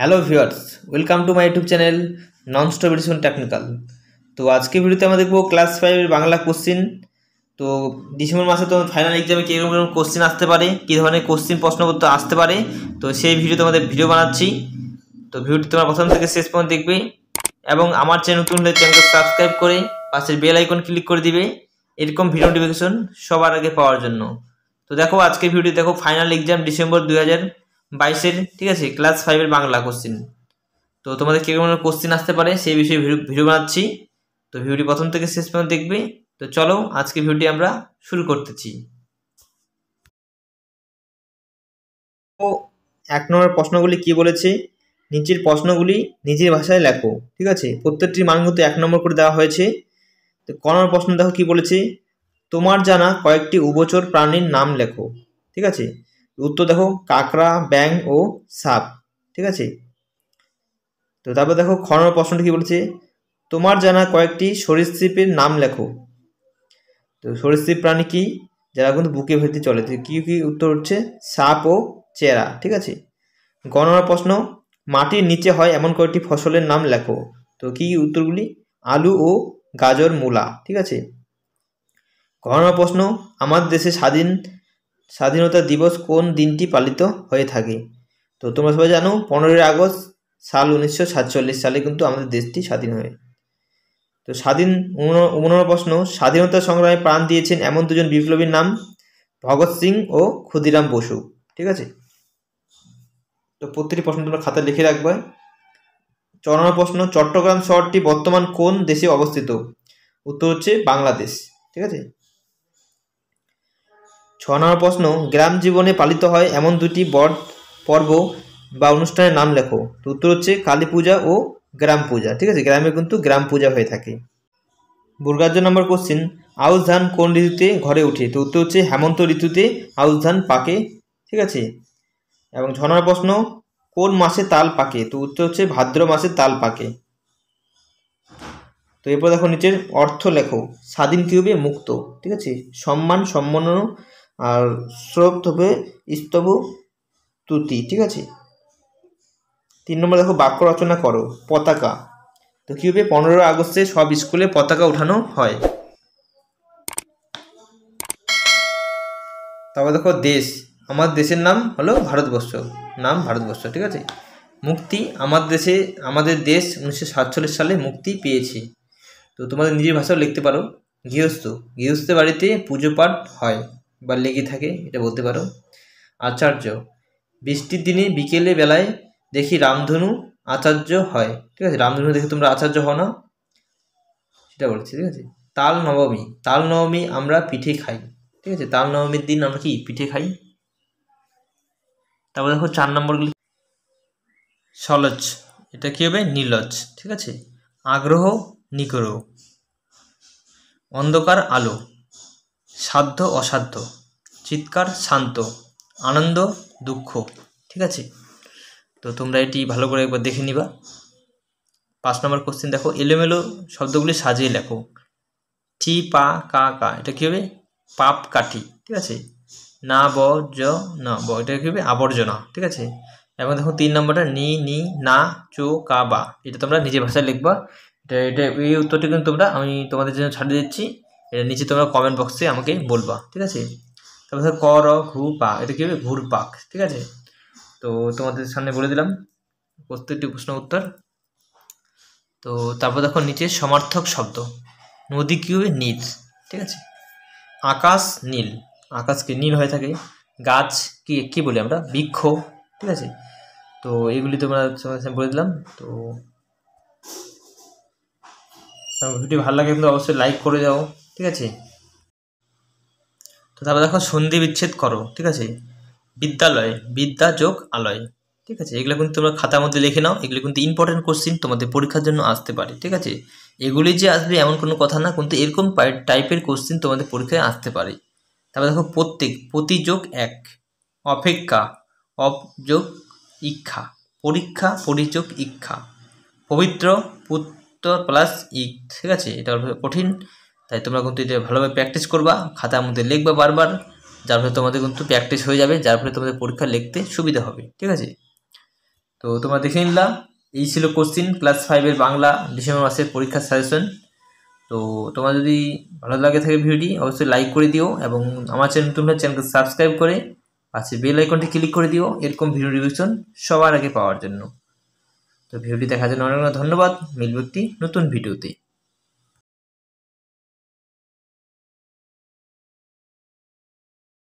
Hello viewers welcome to my YouTube channel non stop education technical. तो आज के भिडियोते हम देखो क्लास फाइव बांगला क्वेश्चन। तो डिसेम्बर मासे तो फाइनल एग्जामे किरकम किरकम क्वेश्चन आसते पारे, कि धरनेर क्वेश्चन प्रश्नपत्र आसते पारे, तो सेई भिडियो तोमादेर भिडियो बानाच्छि। तो भिडियोटी तोमरा प्रथम थेके शेष पर्यन्त देखबे एबं आमार चैनल नतुन हले चैनलके सबस्क्राइब करे पाशेर बेल आइकन क्लिक करे दिबे एरकम भिडियो नोटिफिकेशन सबार आगे पावार जन्य। तो देखो आजके भिडियोटी देखो फाइनल एग्जाम डिसेम्बर 2022 ठीक है क्लास फाइवर बांगला कोश्चिन। तो तुम्हारे किरकम कोश्चिन आसते पारे सेई विषये भिडियो बनाच्छि। तो भिडियोटी प्रथम थेके शेष पर्यन्त देखबे। तो चलो आज के भिडियोटी आमरा शुरू करतेछि। तो एक नम्बर प्रश्नगुली कि बोलेछे निचेर प्रश्नगुली निजेर भाषाय लेखो, ठीक आछे। प्रत्येकटी मान मतो एक नम्बर करे देওয়া হয়েছে। तो क नम्बर प्रश्न देखो कि बोलेछे तोमार जाना कयेकटी उभचर प्राणीर नाम लेखो, ठीक आछे। उत्तर देखो काकड़ा, बैंग और साप, ठीक है। तो तब देखो ख नम्बर प्रश्न की बोलते तुम्हार जाना कयेकटी सरीसृपेर नाम लेखो। तो सरीसृप प्राणी की जरा क्योंकि बुके भेते चले, तो कि उत्तर होच्छे साप और चेरा, ठीक है। ग नम्बर प्रश्न माटिर नीचे हय एमन कयेकटी फसलेर नाम लेखो। तो कि उत्तरगुली आलू और गाजर, मूला, ठीक है। ग नम्बर प्रश्न आमार देशे স্বাধীনতা দিবস কোন দিনটি পালিত হয়ে থাকে। তো তোমরা সবাই জানো 15 আগস্ট সাল 1947 সালে কিন্তু আমাদের দেশটি স্বাধীন হয়। তো স্বাধীন 89 প্রশ্ন স্বাধীনতা সংগ্রামে প্রাণ দিয়েছেন এমন দুজন বিপ্লবীর নাম ভগৎ সিং ও ক্ষুদিরাম বসু, ঠিক আছে। তো প্রত্যেকটি প্রশ্ন তোমরা খাতা লিখে রাখবে। 94 প্রশ্ন চট্টগ্রাম শহরটি বর্তমান কোন দেশে অবস্থিত। উত্তর হচ্ছে বাংলাদেশ, ঠিক আছে। 6 नम्बर प्रश्न ग्राम जीवने पालित है एमन दुटी बड़ पर्व बा अनुष्ठान नाम लेखो। तो उत्तर होच्छे काली पूजा और ग्राम पूजा, ठीक है। ग्रामे किन्तु ग्राम पूजा होये थाके। 42 नम्बर कोश्चन आउश धान कोन ऋतुते घरे उठे। तो उत्तर होच्छे हेमंत ऋतुते आउश धान पाके, ठीक है। एबं 6 नम्बर प्रश्न कोन मासे ताल पाके। तो उत्तर होच्छे भाद्र मासे ताल पाके। तो एरपर देखो नीचे अर्थ लेखो स्वाधीन किभाबे मुक्त, ठीक है। सम्मान, सम्मानना और स्रोत হবে স্তব তুতি, ঠিক আছে। 3 नम्बर देखो वाक्य रचना करो पताका। तो कि হবে 15 আগস্টে সব স্কুলে পতাকা উঠানো হয়। তারপর দেখো দেশ আমার দেশের নাম হলো ভারতবর্ষ, নাম ভারতবর্ষ, ঠিক আছে। মুক্তি আমাদের দেশ 1947 সালে মুক্তি পেয়েছে। তো তোমাদের নিজের ভাষাও লিখতে পারো। গৃহস্থ গৃহস্থ বাড়িতে পূজা পাঠ হয় বা লেগে থাকে, এটা বলতে পারো। আচার্য বৃষ্টির দিনে বিকেলে বেলায় দেখি রামধনু আচার্য হয়, ঠিক আছে। রামধনু দেখে তোমরা আচার্য হও না, সেটা বলছি, ঠিক আছে। তাল নবমী তাল নবমী আমরা পিঠে খাই, ঠিক আছে। তাল নবমীর দিন আমরা কি পিঠে খাই। তারপর দেখো 4 নম্বরগুলি সলজ এটা কি হবে নীলজ, ঠিক আছে। আগ্রহ নিগ্রহ, অন্ধকার আলো, সাধ্য অসাধ্য, চিৎকার শান্ত, আনন্দ দুঃখ, ঠিক আছে। তো তোমরা এটি ভালো করে একবার দেখে নিবা। 5 নম্বর কোশ্চেন দেখো এলোমেলো শব্দগুলি সাজিয়ে লেখো। টি পা কা কা এটা কি হবে পাপ কাঠি, ঠিক আছে। না ব জ না ব এটা কি হবে আবর্জনা, ঠিক আছে। এবং দেখো 3 নম্বরটা নি নি না চো কা বা এটা তোমরা নিজের ভাষায় লিখবা। এটা এটা এই উত্তরটি কিন্তু তোমরা আমি তোমাদের জন্য ছাড়িয়ে দিচ্ছি, এটা নিচে তোমরা কমেন্ট বক্সে আমাকে বলবা, ঠিক আছে। তারপরে ক র ঘু পা এটা কি হবে ঘুরপাক, ঠিক আছে। তো তোমাদের সামনে বলে দিলাম প্রত্যেকটি প্রশ্ন উত্তর। তো তারপর দেখো নিচে সমার্থক শব্দ নদী কি হবে নীল, ঠিক আছে। আকাশ নীল আকাশকে নীল হয়ে থাকে। গাছ কি কি বলি আমরা বৃক্ষ, ঠিক আছে। তো এগুলি তোমরা তোমাদের সামনে বলে দিলাম। তো ভিডিও ভালো লাগে কিন্তু অবশ্যই লাইক করে যাও, ঠিক আছে। তো তারপর দেখো সন্ধি বিচ্ছেদ করো, ঠিক আছে। বিদ্যালয় বিদ্যা যোগ আলয়, ঠিক আছে। এগুলো কিন্তু তোমরা খাতার মধ্যে লিখে নাও, এগুলো কিন্তু ইম্পর্টেন্ট কোশ্চিন তোমাদের পরীক্ষার জন্য আসতে পারে, ঠিক আছে। এগুলি যে আসবে এমন কোনো কথা না, কিন্তু এরকম টাইপের কোশ্চিন তোমাদের পরীক্ষায় আসতে পারে। তারপর দেখো প্রত্যেক প্রতি যোগ এক, অপেক্ষা অপযোগ ইক্ষা, পরীক্ষা পরিযোগ ইক্ষা, পবিত্র পুত্র প্লাস ইক, ঠিক আছে। এটা কঠিন, তাই তোমরা কিন্তু এটা ভালোভাবে প্র্যাকটিস করবা, খাতার মধ্যে লিখবা বারবার, যার ফলে তোমাদের কিন্তু প্র্যাকটিস হয়ে যাবে, যার ফলে তোমাদের পরীক্ষা লিখতে সুবিধা হবে, ঠিক আছে। তো তোমরা দেখে নিলা, এই ছিল কোশ্চেন ক্লাস 5 এর বাংলা ডিসেম্বর মাসের পরীক্ষার সাজেশন। তো তোমরা যদি ভালো লাগে থাকে ভিডিওটি অবশ্যই লাইক করে দিও এবং আমার চ্যানেল তোমরা চ্যানেলকে সাবস্ক্রাইব করে পাশে বেল আইকনটি ক্লিক করে দিও এরকম ভিডিও রিভিউশন সবার আগে পাওয়ার জন্য। তো ভিডিওটি দেখার জন্য অনেক ধন্যবাদ, মিলব একটি নতুন ভিডিওতে।